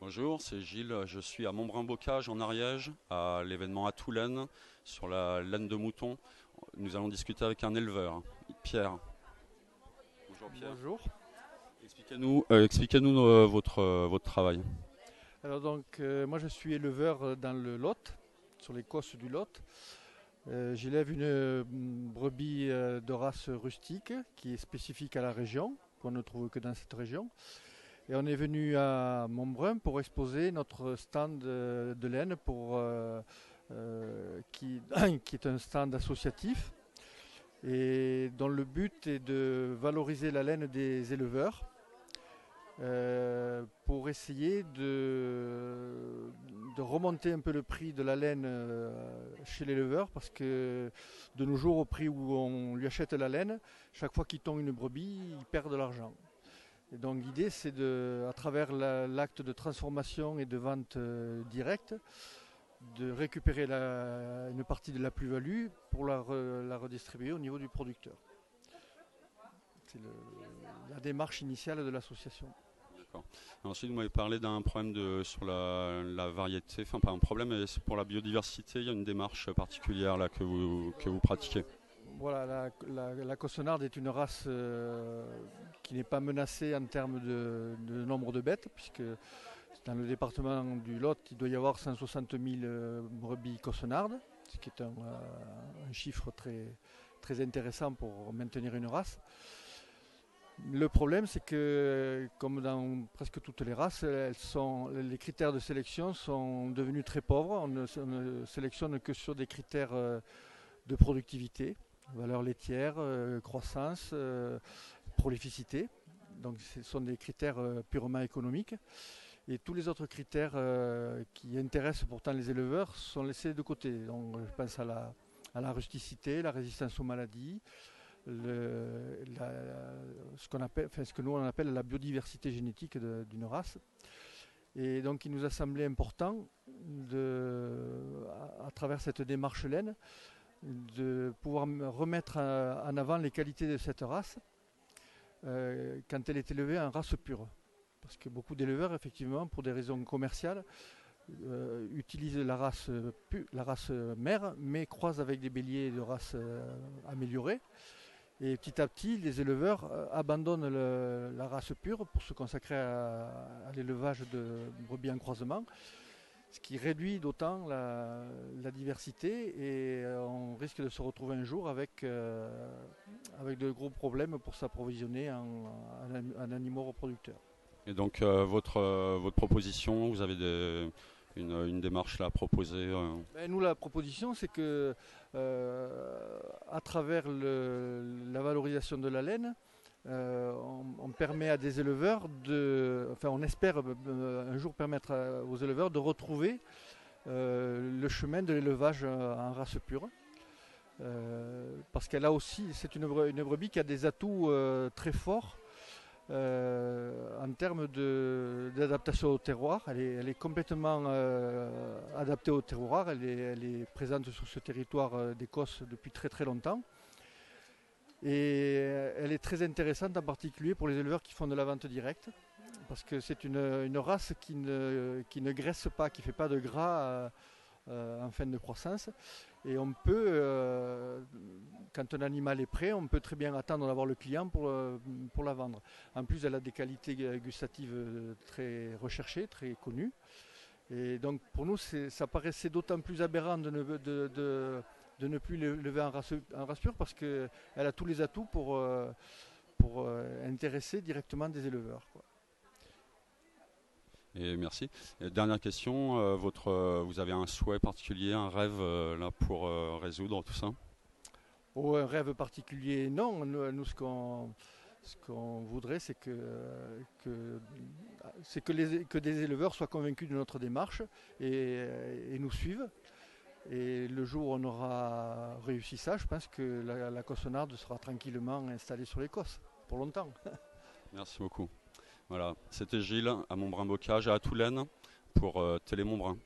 Bonjour, c'est Gilles, je suis à Montbrun-Bocage en Ariège, à l'événement Atout Laine, sur la laine de mouton. Nous allons discuter avec un éleveur, Pierre. Bonjour Pierre. Bonjour. Expliquez-nous votre travail. Alors donc, moi je suis éleveur dans le Lot, sur les Causses du Lot. J'élève une brebis de race rustique qui est spécifique à la région, qu'on ne trouve que dans cette région. Et on est venu à Montbrun pour exposer notre stand de laine qui est un stand associatif et dont le but est de valoriser la laine des éleveurs pour essayer de remonter un peu le prix de la laine chez l'éleveur, parce que de nos jours, au prix où on lui achète la laine, chaque fois qu'il tond une brebis, il perd de l'argent. Et donc l'idée, c'est à travers l'acte de transformation et de vente directe, de récupérer une partie de la plus-value pour la redistribuer au niveau du producteur. C'est la démarche initiale de l'association. D'accord. Ensuite, vous m'avez parlé d'un problème sur la variété, enfin pas un problème, mais pour la biodiversité, il y a une démarche particulière là, que vous pratiquez. Voilà, la Caussenarde est une race qui n'est pas menacée en termes de nombre de bêtes, puisque dans le département du Lot, il doit y avoir 160 000 brebis Caussenardes, ce qui est un chiffre très, très intéressant pour maintenir une race. Le problème, c'est que, comme dans presque toutes les races, les critères de sélection sont devenus très pauvres. On ne sélectionne que sur des critères de productivité, valeur laitière, croissance, prolificité. Donc ce sont des critères purement économiques. Et tous les autres critères qui intéressent pourtant les éleveurs sont laissés de côté. Donc, je pense à la rusticité, la résistance aux maladies, ce que nous on appelle la biodiversité génétique d'une race. Et donc il nous a semblé important, à travers cette démarche laine, de pouvoir remettre en avant les qualités de cette race quand elle est élevée en race pure. Parce que beaucoup d'éleveurs, effectivement, pour des raisons commerciales, utilisent la race mère, mais croisent avec des béliers de race améliorée. Et petit à petit, les éleveurs abandonnent la race pure pour se consacrer à l'élevage de brebis en croisement, ce qui réduit d'autant la diversité, et on risque de se retrouver un jour avec de gros problèmes pour s'approvisionner en animaux reproducteurs. Et donc votre proposition, vous avez une démarche là à proposer Nous, la proposition, c'est que à travers la valorisation de la laine, on permet à des éleveurs on espère un jour permettre aux éleveurs de retrouver le chemin de l'élevage en race pure, parce qu'elle a aussi, c'est une brebis qui a des atouts très forts en termes d'adaptation au terroir. Elle est complètement adaptée au terroir, elle est présente sur ce territoire d'Écosse depuis très très longtemps. Et elle est très intéressante en particulier pour les éleveurs qui font de la vente directe, parce que c'est une race qui ne graisse pas, qui ne fait pas de gras en fin de croissance. Et on peut, quand un animal est prêt, on peut très bien attendre d'avoir le client pour la vendre. En plus, elle a des qualités gustatives très recherchées, très connues. Et donc pour nous, ça paraissait d'autant plus aberrant de ne plus l'élever en race pure, parce qu'elle a tous les atouts pour intéresser directement des éleveurs, quoi. Et merci. Et dernière question, vous avez un souhait particulier, un rêve là pour résoudre tout ça? Oh, un rêve particulier, non. Nous, ce qu'on voudrait, c'est que des éleveurs soient convaincus de notre démarche et nous suivent. Et le jour où on aura réussi ça, je pense que la Caussenarde sera tranquillement installée sur l'Écosse, pour longtemps. Merci beaucoup. Voilà, c'était Gilles à Montbrun-Bocage, à Atout Laine, pour Télé Montbrun.